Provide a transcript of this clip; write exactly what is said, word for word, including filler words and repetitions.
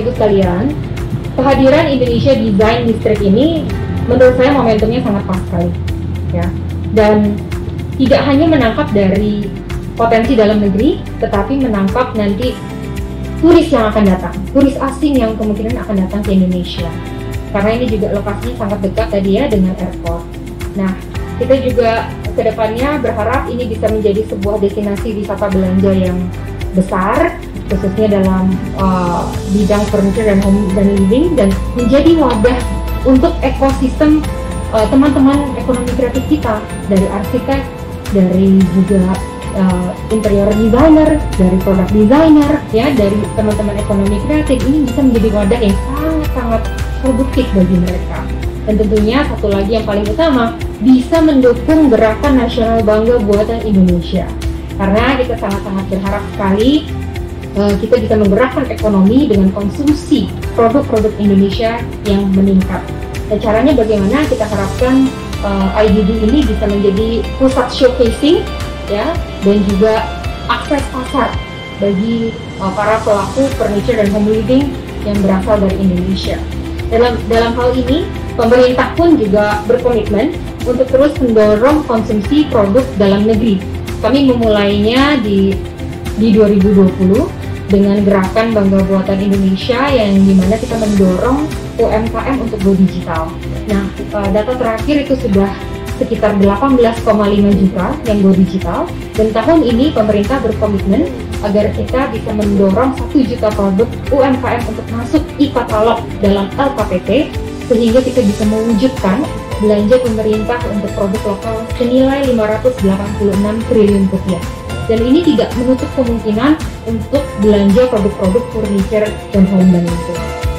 Bapak-Ibu sekalian, kehadiran Indonesia Design District ini menurut saya momentumnya sangat pas sekali, ya. Dan tidak hanya menangkap dari potensi dalam negeri, tetapi menangkap nanti turis yang akan datang, turis asing yang kemungkinan akan datang ke Indonesia. Karena ini juga lokasinya sangat dekat tadi ya dengan airport. Nah, kita juga kedepannya berharap ini bisa menjadi sebuah destinasi wisata belanja yang besar, khususnya dalam uh, bidang furniture dan home dan living, dan menjadi wadah untuk ekosistem teman-teman uh, ekonomi kreatif kita, dari arsitek, dari juga uh, interior designer, dari product designer, ya, dari teman-teman ekonomi kreatif. Ini bisa menjadi wadah yang sangat-sangat produktif bagi mereka. Dan tentunya satu lagi yang paling utama, bisa mendukung gerakan nasional Bangga Buatan Indonesia, karena kita sangat-sangat berharap sekali uh, kita bisa menggerakkan ekonomi dengan konsumsi produk-produk Indonesia yang meningkat. Dan caranya bagaimana, kita harapkan uh, I D D ini bisa menjadi pusat showcasing, ya, dan juga akses pasar bagi uh, para pelaku furniture dan home living yang berasal dari Indonesia. Dalam, dalam hal ini, pemerintah pun juga berkomitmen untuk terus mendorong konsumsi produk dalam negeri. Kami memulainya di, di dua ribu dua puluh dengan gerakan Bangga Buatan Indonesia yang dimana kita mendorong U M K M untuk go digital. Nah, data terakhir itu sudah sekitar delapan belas koma lima juta yang go digital, dan tahun ini pemerintah berkomitmen agar kita bisa mendorong satu juta produk U M K M untuk masuk e-katalog dalam L K P P, sehingga kita bisa mewujudkan belanja pemerintah untuk produk lokal senilai lima ratus delapan puluh enam triliun rupiah. Dan ini tidak menutup kemungkinan untuk belanja produk-produk furniture dan home dan living.